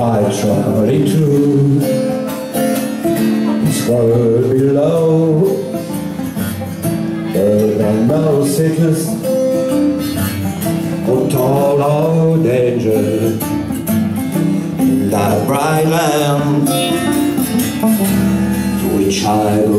I tried to swallow below, but I know sickness could toll all danger in that bright land to which I go.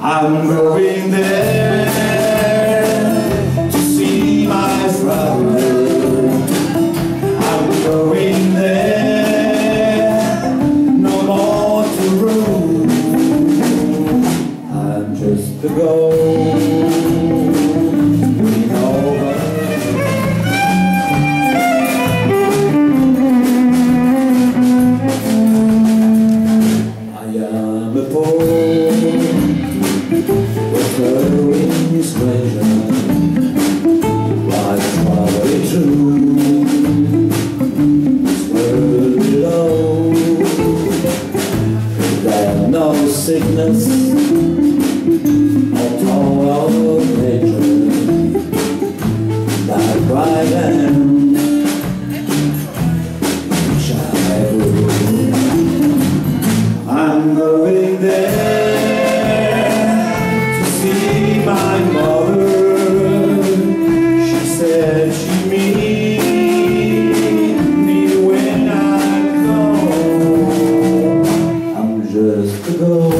I'm going there to see my brother. Sickness of all nature, that bright land which I go. I'm going there to see my mother. She said she meet me when I go. I'm just a girl.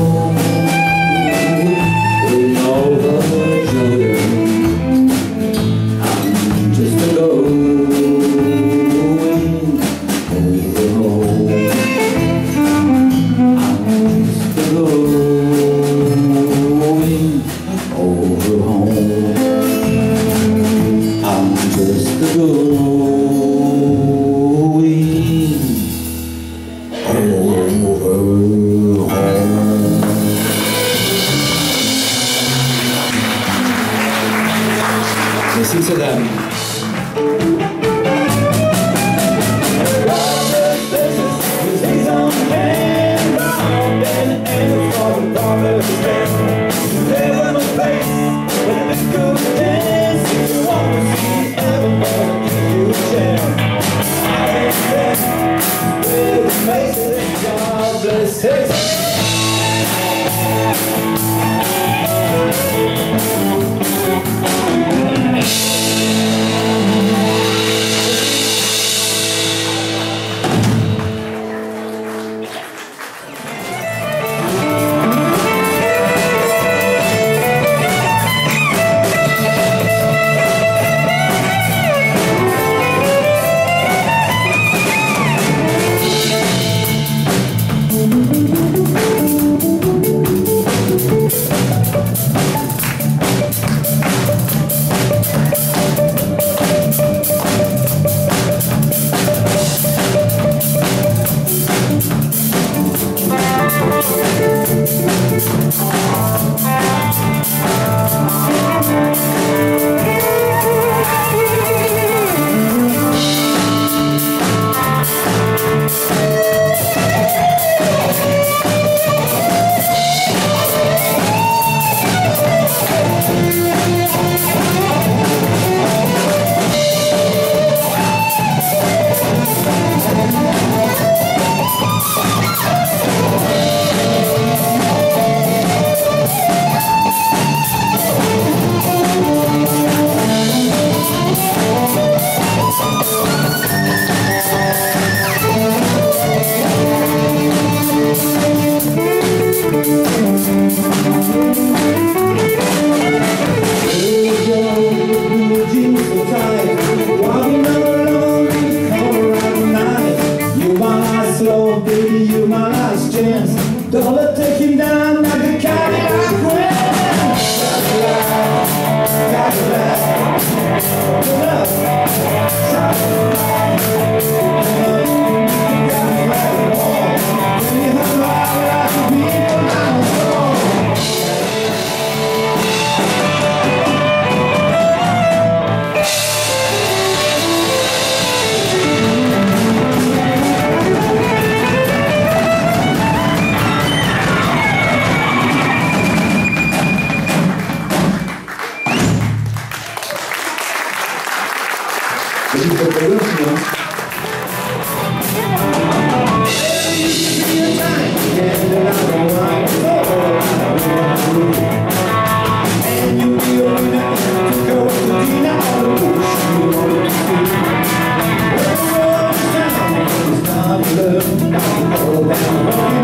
Merci, Sadam.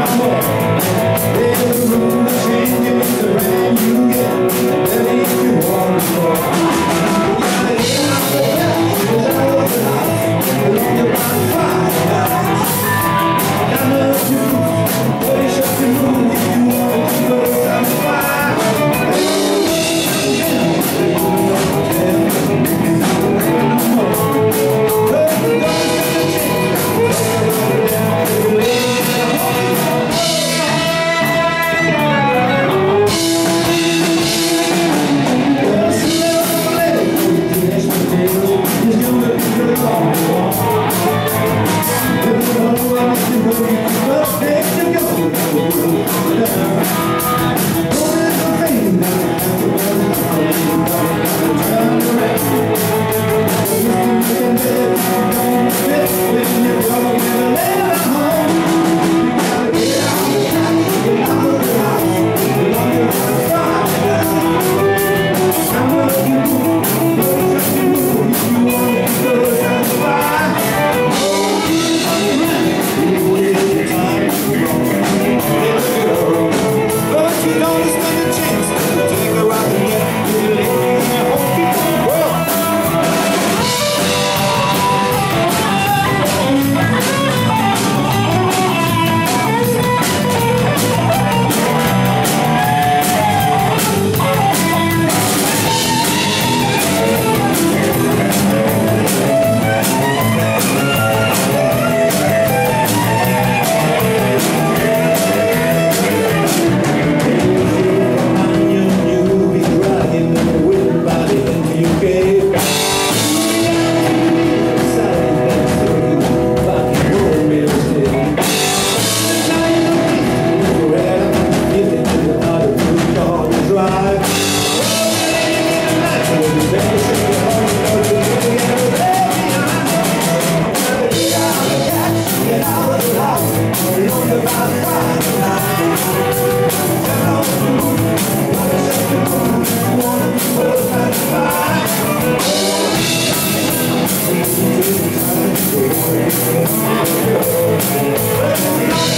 To the place I belong.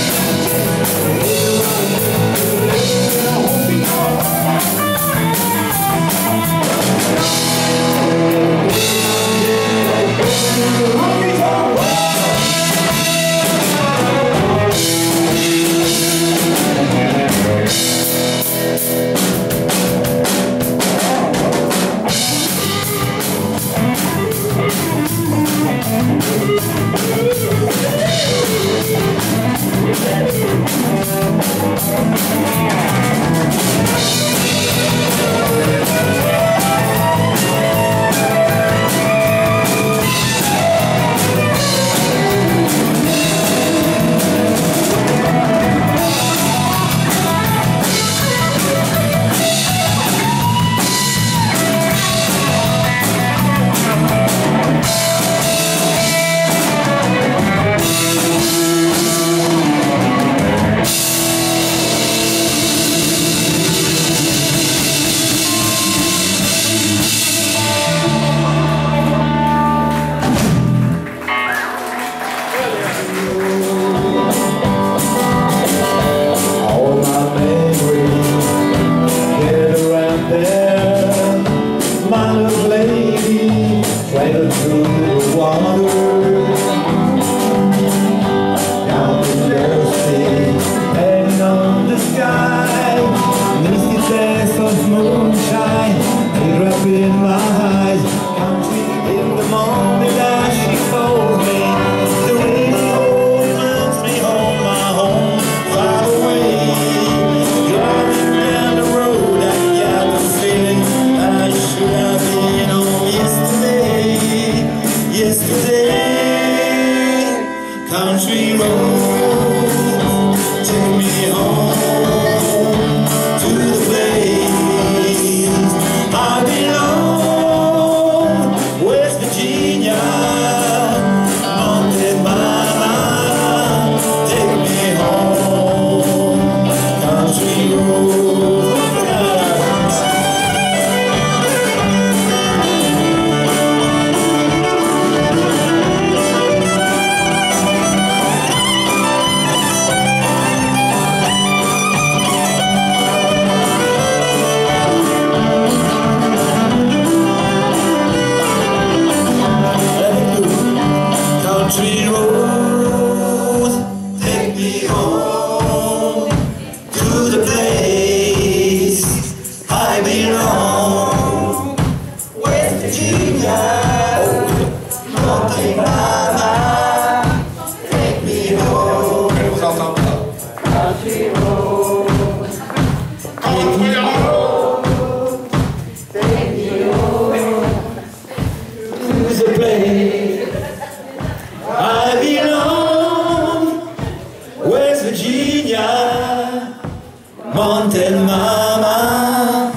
Mountain mama,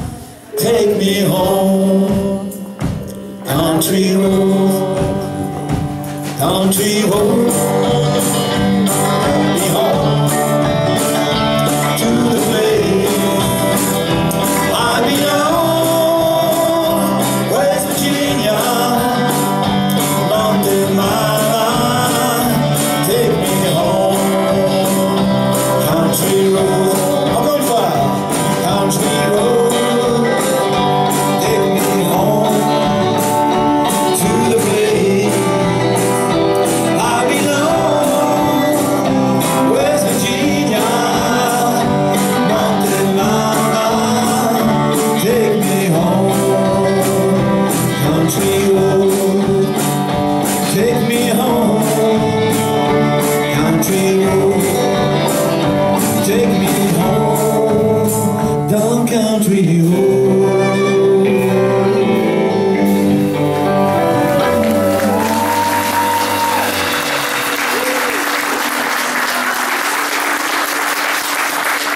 take me home. Country road, country road, take me home to the place I belong, West Virginia. Mountain mama, take me home. Country road. Take me home, country road. Take me home, down country road.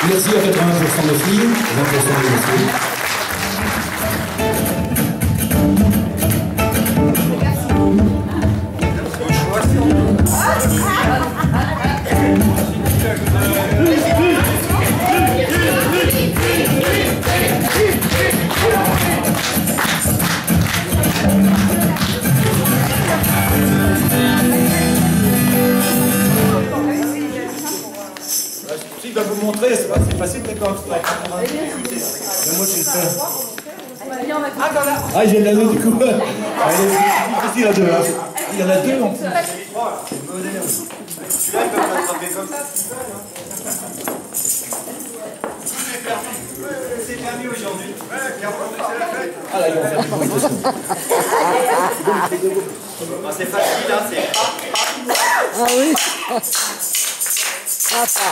Merci à 80% de filles, 20% de messieurs. Si je dois vous montrer, c'est facile de quand tu moi j'ai peur. Ah, voilà. Ah, j'ai la main du coup. C'est difficile à deux. Il y en a deux en plus. Celui-là, il peut pas attraper comme ça. C'est bien mieux aujourd'hui. Ah là, ils vont faire du bruit. C'est facile, hein, c'est... Ah oui. Papa,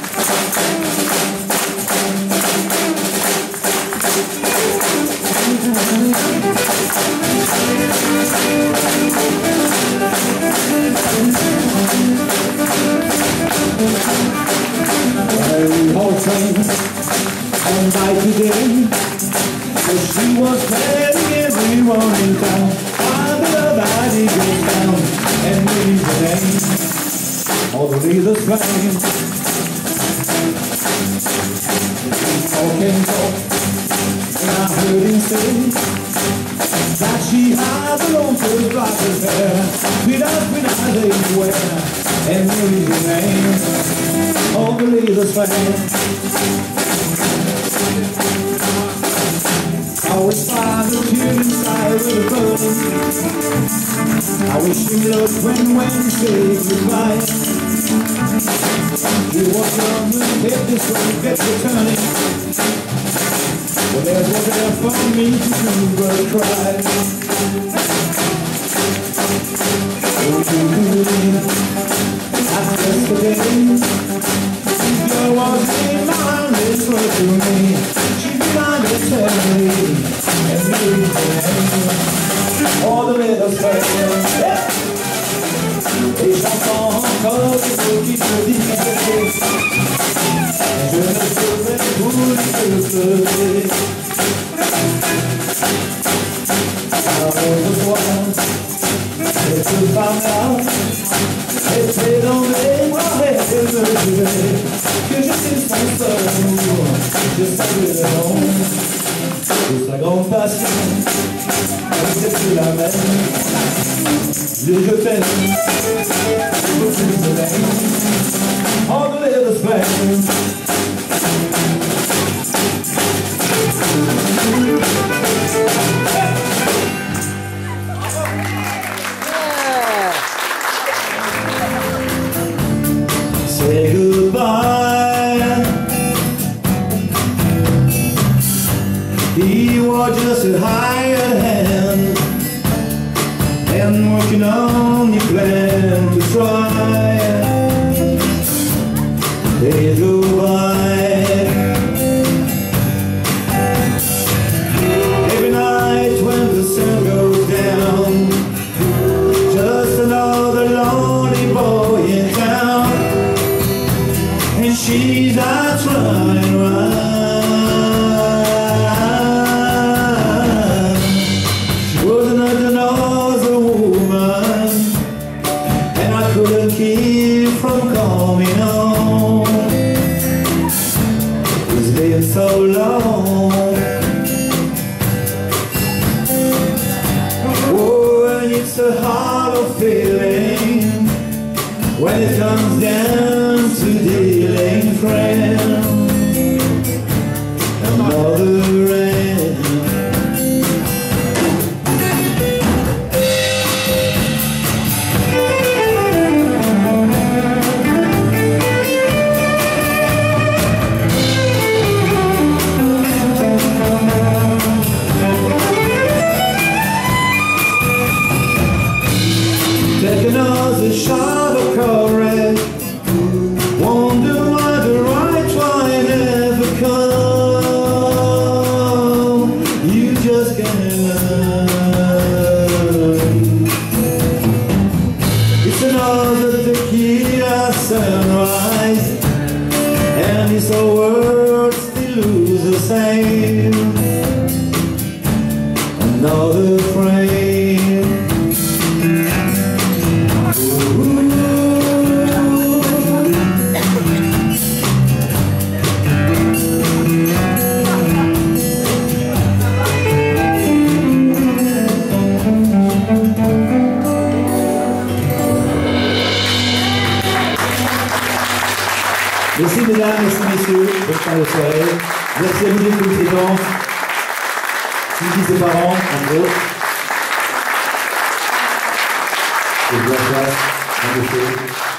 And by today, so she was telling everyone in town how the body goes down and leaves the name. All the leaders crying. All came up, and I heard him say that she has a long to drive with her, without anywhere, and leaves the name. All the leaders crying. I was five of you inside of the boat. I wish you luck when you say goodbye. You walk on the head, this one gets you turning. Well, there's no there for me to do but cry. Don't you believe after today, there was in my this was to me. All the little girls, yeah. Et j'entends encore des mots qui se disent. Je ne saurais vous que pleurer. Malheureusement, cette femme-là était dans mes bras et elle me jurait que je suis son seul amour. Je savais le nom. de sa grande passion. Accepte la mer, les jeux faits, beaucoup de soleil, en dehors de semaine. Say goodbye. You are just a hired hand and working on your plan to try. They go by every night when the sun goes down. Just another lonely boy in town, and she's not running around. So long, oh, and it's a hollow feeling when it comes down to dealing friends and other end. Another shot of courage. Wonder why the right one never come. You just can't learn. It's another tequila sunrise, and it's our world still lose the same. Another frame. Merci mesdames, merci messieurs, bonne de soirée. Merci à vous deux pour les danses. Suivi ses parents, en gros. Et bien, place, en effet.